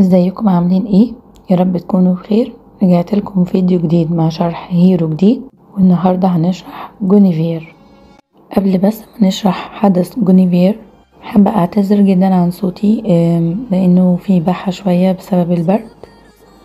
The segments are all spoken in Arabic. ازيكم عاملين ايه؟ يا رب تكونوا بخير. رجعت لكم فيديو جديد مع شرح هيرو جديد، والنهارده هنشرح جونيفير. قبل بس ما نشرح حدث جونيفير حابه اعتذر جدا عن صوتي لانه في بحه شويه بسبب البرد.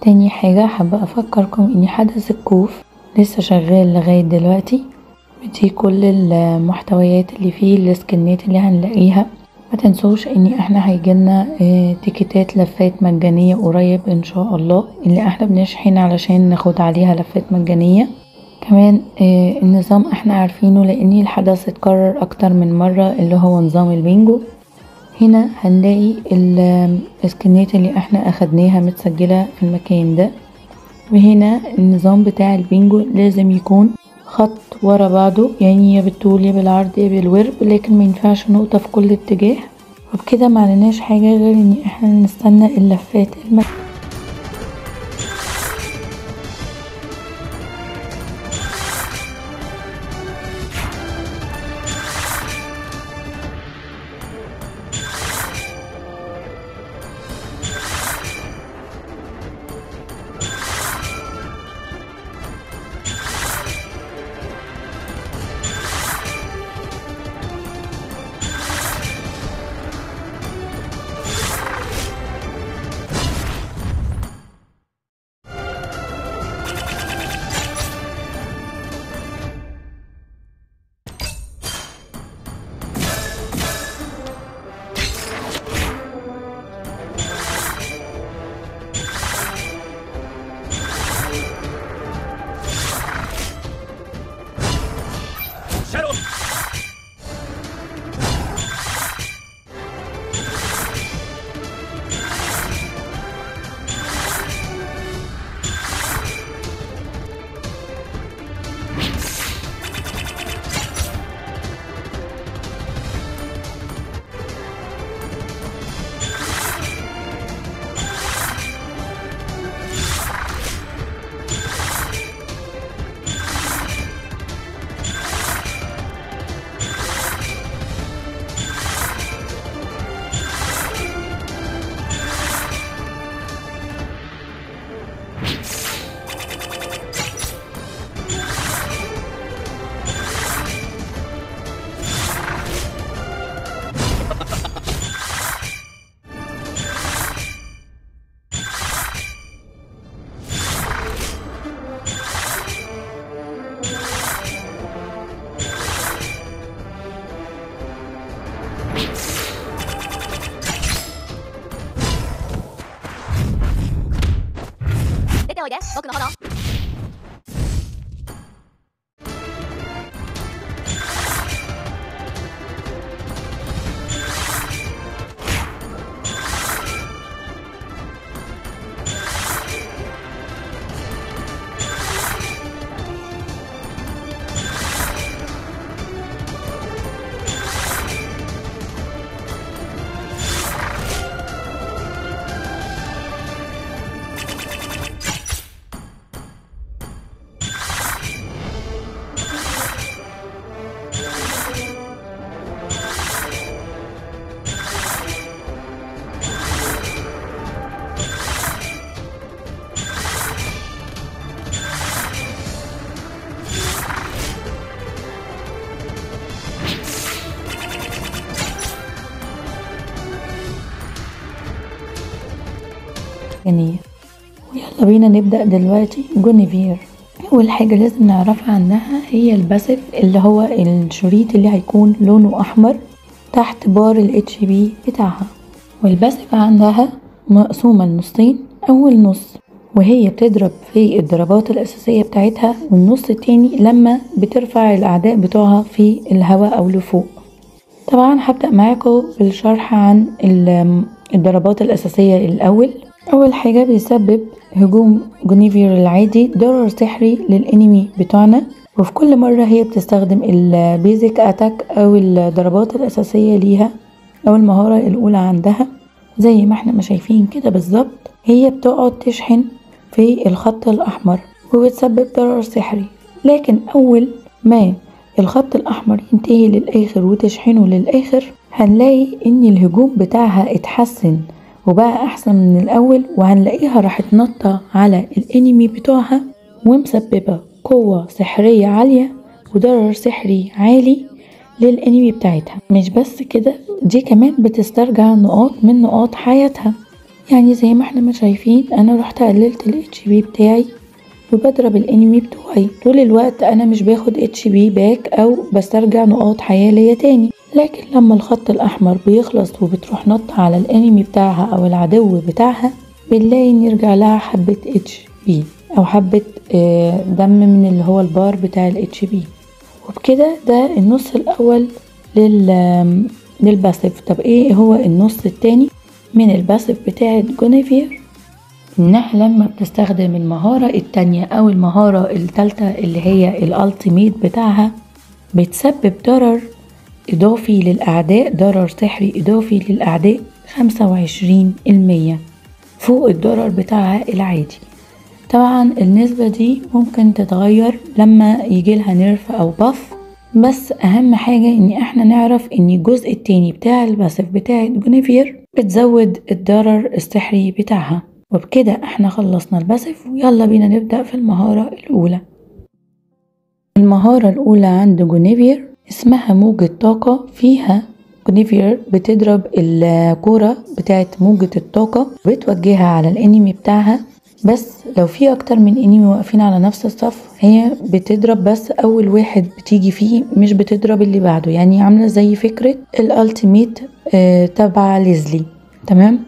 تاني حاجه حابه افكركم ان حدث الكوف لسه شغال لغايه دلوقتي، بدي كل المحتويات اللي فيه، السكنات اللي هنلاقيها. ما تنسوش ان احنا هيجيلنا تيكيتات لفات مجانيه قريب ان شاء الله، اللي احنا بنشحن علشان ناخد عليها لفات مجانيه. كمان النظام احنا عارفينه لان الحدث اتكرر اكتر من مره، اللي هو نظام البينجو. هنا هنلاقي السكنات اللي احنا اخدناها متسجله في المكان ده، وهنا النظام بتاع البينجو لازم يكون خط ورا بعضه، يعني يا بالطول يا بالعرض يا بالورب، لكن ما ينفعش نقطه في كل اتجاه. وبكده ما عليناش حاجه غير ان احنا نستنى اللفات مجانية. ويلا بينا نبدأ دلوقتي جونيفير. أول حاجة لازم نعرفها عنها هي الباسف، اللي هو الشريط اللي هيكون لونه أحمر تحت بار الاتش بي بتاعها. والباسف عندها مقسومة لنصين، أول نص وهي بتضرب في الضربات الأساسية بتاعتها، والنص التاني لما بترفع الأعداء بتوعها في الهواء أو لفوق. طبعا هبدأ معاكم بالشرح عن الضربات الأساسية الأول. اول حاجه بيسبب هجوم جونيفير العادي ضرر سحري للانمي بتوعنا، وفي كل مره هي بتستخدم البيزك اتاك او الضربات الاساسيه ليها او المهاره الاولى عندها. زي ما احنا ما شايفين كده بالظبط، هي بتقعد تشحن في الخط الاحمر وبتسبب ضرر سحري، لكن اول ما الخط الاحمر ينتهي للاخر وتشحنه للاخر هنلاقي ان الهجوم بتاعها اتحسن وبقى احسن من الاول، وهنلاقيها راحت نطة على الانمي بتوعها ومسببة قوة سحرية عالية وضرر سحري عالي للانمي بتاعتها. مش بس كده، دي كمان بتسترجع نقاط من نقاط حياتها. يعني زي ما احنا ما شايفين، انا رحت قللت الاتش بي بتاعي وبضرب الانمي بتوعي طول الوقت. انا مش باخد اتش بي باك او بسترجع نقاط حياة ليا تاني، لكن لما الخط الاحمر بيخلص وبتروح نط على الانمي بتاعها او العدو بتاعها، بنلاقي ان يرجع لها حبة اتش بي او حبة دم من اللي هو البار بتاع الاتش بي. وبكده ده النص الاول للباسف. طب ايه هو النص التاني من الباسف بتاعت جونيفير؟ انها لما بتستخدم المهارة التانية او المهارة التالتة اللي هي الالتيميت بتاعها، بتسبب ضرر اضافي للاعداء، ضرر سحري اضافي للاعداء 25% فوق الضرر بتاعها العادي. طبعا النسبة دي ممكن تتغير لما يجيلها نيرف او باف، بس اهم حاجة ان احنا نعرف ان الجزء التاني بتاع الباسف بتاعت جونيفير بتزود الضرر السحري بتاعها. وبكده احنا خلصنا الباسف، ويلا بينا نبدأ في المهارة الاولى. المهارة الاولى عند جونيفير اسمها موجه طاقه. فيها جونيفير بتضرب الكوره بتاعت موجه الطاقه، بتوجهها على الانمي بتاعها، بس لو في اكتر من انمي واقفين على نفس الصف هي بتضرب بس اول واحد بتيجي فيه، مش بتضرب اللي بعده. يعني عامله زي فكره الالتيميت تبع ليزلي، تمام؟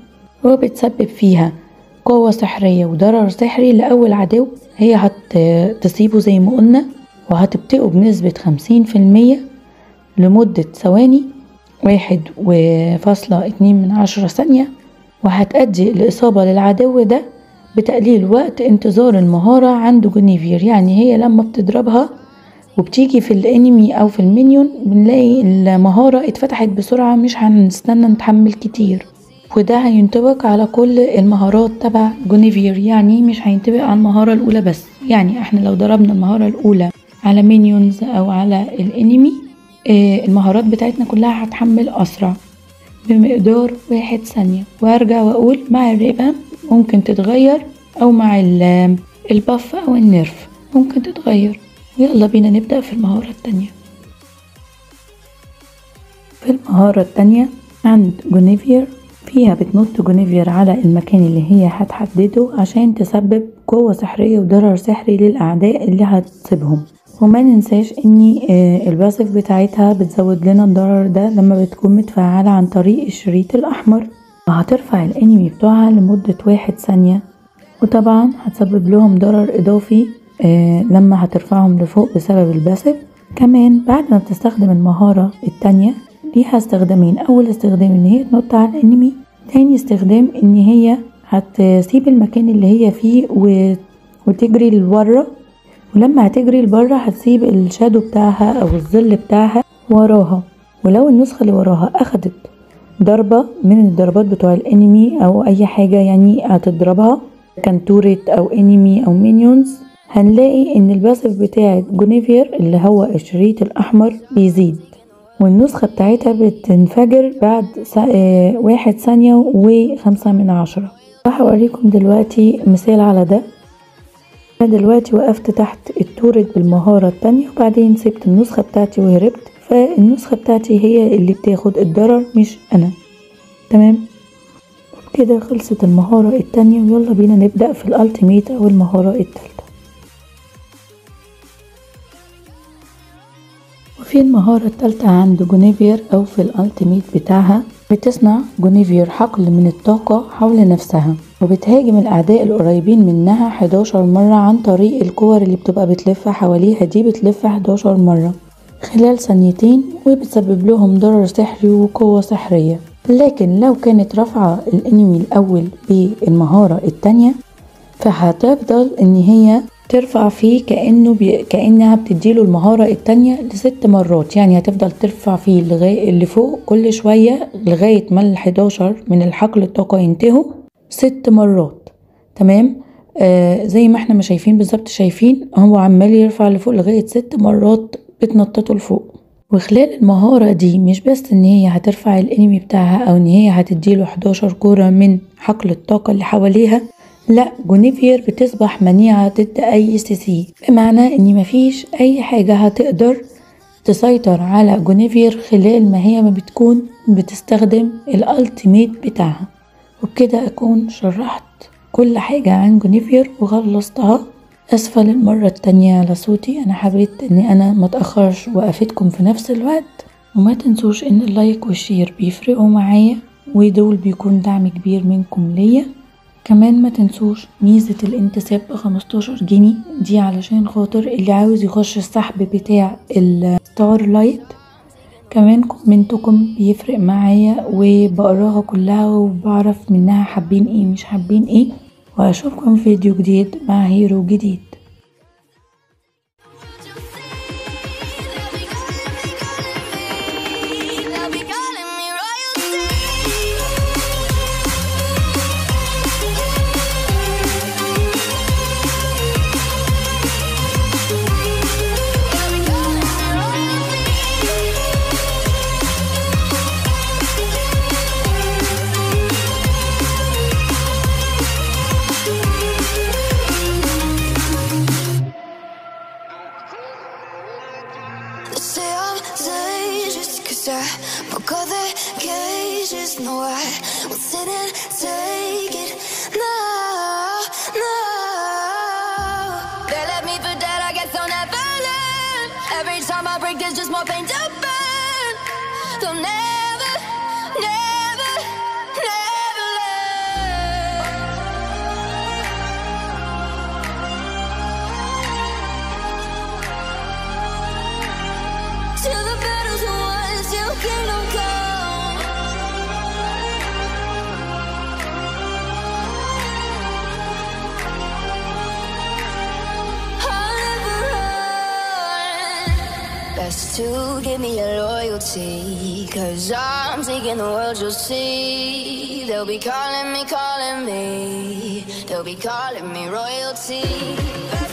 وبتسبب فيها قوه سحريه وضرر سحري لاول عدو هي هتصيبه زي ما قلنا، وهتبطئه بنسبة 50% لمدة ثواني 1.2 ثانية، وهتأدي الإصابة للعدو ده بتقليل وقت انتظار المهارة عند جونيفير. يعني هي لما بتضربها وبتيجي في الانمي او في المينيون، بنلاقي المهارة اتفتحت بسرعة، مش هنستنى نتحمل كتير. وده هينطبق على كل المهارات تبع جونيفير، يعني مش هينطبق على المهارة الاولى بس. يعني احنا لو ضربنا المهارة الاولى على مينيونز او على الانمي، المهارات بتاعتنا كلها هتحمل اسرع بمقدار 1 ثانية. وارجع واقول مع الرقبة ممكن تتغير، او مع الباف او النيرف ممكن تتغير. يلا بينا نبدأ في المهارة التانية. في المهارة التانية عند جونيفير، فيها بتنط جونيفير على المكان اللي هي هتحدده عشان تسبب قوة سحرية وضرر سحري للأعداء اللي هتصيبهم. وما ننساش ان الباسف بتاعتها بتزود لنا الضرر ده لما بتكون متفعلة عن طريق الشريط الأحمر، وهترفع الانمي بتوعها لمدة 1 ثانية، وطبعا هتسبب لهم ضرر إضافي لما هترفعهم لفوق بسبب الباسف. كمان بعد ما بتستخدم المهارة التانية، ليها استخدامين. اول استخدام ان هي تنط على الانمي، تاني استخدام ان هي هتسيب المكان اللي هي فيه وتجري لبره، ولما هتجري لبره هتسيب الشادو بتاعها او الظل بتاعها وراها، ولو النسخه اللي وراها اخدت ضربه من الضربات بتوع الانمي او اي حاجه يعني هتضربها، كان توريت او انمي او مينيونز، هنلاقي ان الباسف بتاعت جونيفير اللي هو الشريط الاحمر بيزيد، والنسخة بتاعتها بتنفجر بعد 1.5 ثانية. وهوريكم دلوقتي مثال على ده. انا دلوقتي وقفت تحت التورت بالمهارة التانية، وبعدين سبت النسخة بتاعتي وهربت، فالنسخة بتاعتي هي اللي بتاخد الضرر مش انا، تمام؟ وبكده خلصت المهارة التانية، ويلا بينا نبدأ في الالتيميت او المهارة التالتة. في المهارة الثالثة عند جونيفير أو في الالتيميت بتاعها، بتصنع جونيفير حقل من الطاقة حول نفسها، وبتهاجم الأعداء القريبين منها 11 مرة عن طريق الكور اللي بتبقى بتلف حواليها دي، بتلف 11 مرة خلال ثانيتين، وبتسبب لهم ضرر سحري وقوة سحرية. لكن لو كانت رافعة الانمي الأول بالمهارة التانية، فهتفضل ان هي ترفع فيه كأنها بتديله المهارة التانية ل6 مرات. يعني هتفضل ترفع فيه لغاية اللي فوق كل شوية لغاية ما ال11 من الحقل الطاقة ينتهوا 6 مرات، تمام؟ زي ما احنا ما شايفين بالظبط، شايفين هو عمال يرفع لفوق لغاية 6 مرات بتنططه لفوق. وخلال المهارة دي مش بس ان هي هترفع الانمي بتاعها او ان هي هتديله 11 كرة من حقل الطاقة اللي حواليها، لا جونيفير بتصبح منيعة ضد اي سي سي، بمعنى ان مفيش اي حاجة هتقدر تسيطر على جونيفير خلال ما هي ما بتكون بتستخدم الالتيميت بتاعها. وبكده اكون شرحت كل حاجة عن جونيفير وخلصتها. اسفة للمرة التانية على صوتي، انا حبيت اني انا متأخرش وافيدكم في نفس الوقت. وما تنسوش ان اللايك والشير بيفرقوا معايا ودول بيكون دعم كبير منكم ليا. كمان ما تنسوش ميزة الانتساب ب15 جنيه دي علشان خاطر اللي عاوز يخش السحب بتاع الستار لايت. كمان كومنتكم بيفرق معايا وبقراها كلها وبعرف منها حابين ايه مش حابين ايه. واشوفكم في فيديو جديد مع هيرو جديد. Broke all the cages, no I will sit and take it now, now. They left me for dead, I guess I'll never learn. Every time I break there's just more pain to burn. They'll never, never, never learn. Till the battle's won, till kingdom come. I'll never run. Best to give me your loyalty, 'cause I'm taking the world, you'll see. They'll be calling me, they'll be calling me royalty.